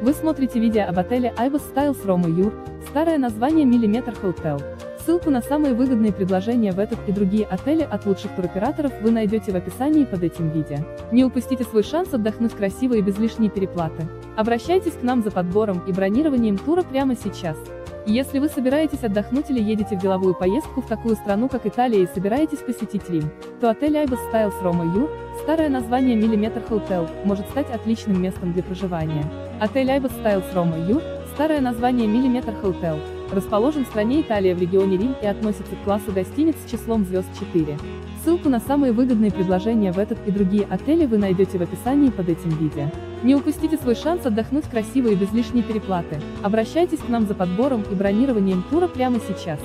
Вы смотрите видео об отеле Ibis Styles Roma Eur, старое название Millimeter Hotel. Ссылку на самые выгодные предложения в этот и другие отели от лучших туроператоров вы найдете в описании под этим видео. Не упустите свой шанс отдохнуть красиво и без лишней переплаты. Обращайтесь к нам за подбором и бронированием тура прямо сейчас. Если вы собираетесь отдохнуть или едете в деловую поездку в такую страну, как Италия, и собираетесь посетить Рим, то отель Ibis Styles Roma Eur, старое название Millimeter Hotel, может стать отличным местом для проживания. Отель Ibis Styles Roma Eur, старое название Millimeter Hotel, расположен в стране Италия в регионе Рим и относится к классу гостиниц с числом звезд 4. Ссылку на самые выгодные предложения в этот и другие отели вы найдете в описании под этим видео. Не упустите свой шанс отдохнуть красиво и без лишней переплаты. Обращайтесь к нам за подбором и бронированием тура прямо сейчас.